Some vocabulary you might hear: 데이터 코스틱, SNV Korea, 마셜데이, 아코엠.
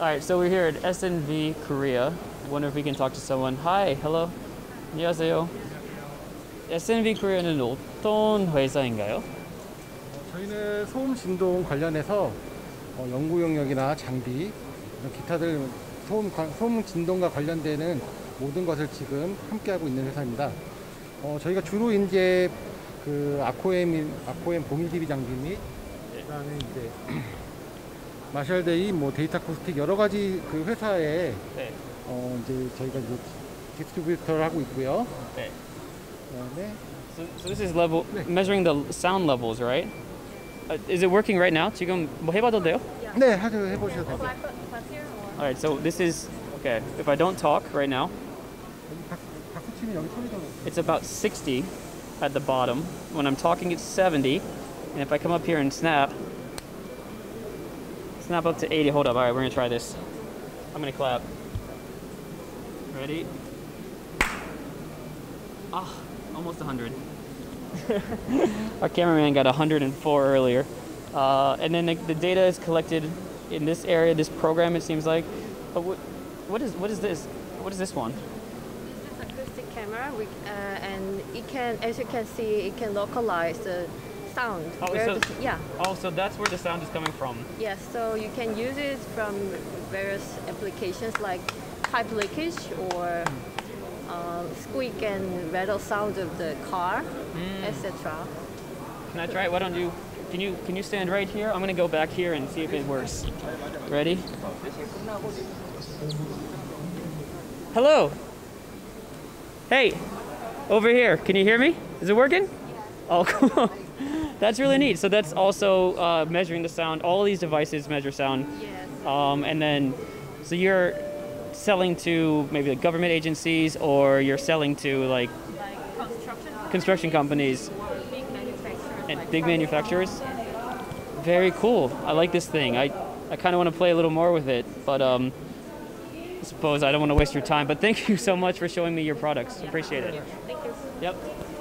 All right, so we're here at SNV Korea. I wonder if we can talk to someone. Hi, hello. 안녕하세요. SNV Korea는 어떤 회사인가요? 저희는 소음 진동 관련해서 연구 영역이나 장비, 기타들 소음 진동과 관련되는 모든 것을 지금 함께하고 있는 회사입니다. 저희가 주로 이제 그 아코엠 보밀DB 장비 및 그다음에 이제 마셜데이, 뭐 데이터 코스틱 여러 가지 그 회사에 네. 이제 저희가 이제 디스트리뷰터를 하고 있고요. 네. 그다음에 so this is level 네. measuring the sound levels, right? Is it working right now? 지금 뭐 해봐도 돼요? 네, 해보셔도 돼요. All right, so this is okay. If I don't talk right now, it's about 60 at the bottom. When I'm talking, it's 70, and if I come up here and snap up to 80. Hold up. All right, we're gonna try this. I'm gonna clap. Ready? Ah, almost 100. Our cameraman got 104 earlier. And then the data is collected in this area, this program. It seems like. But what is this? What is this one? This is acoustic camera, and it can, as you can see, it can localize the sound. Oh, so that's where the sound is coming from. Yes, so you can use it from various applications like pipe leakage or squeak and rattle sound of the car, etc. Can I try it? Why don't you? Can you stand right here? I'm going to go back here and see if it works. Ready? Hello. Hey, over here. Can you hear me? Is it working? Yeah. Oh, come on. That's really neat. So that's also measuring the sound. All of these devices measure sound. Yes. And then, so you're selling to maybe like government agencies, or you're selling to like construction companies or big manufacturers. And like big manufacturers. Very cool. I like this thing. I kind of want to play a little more with it, but I suppose I don't want to waste your time. But thank you so much for showing me your products. Yeah. Appreciate it. Thank you. Yep.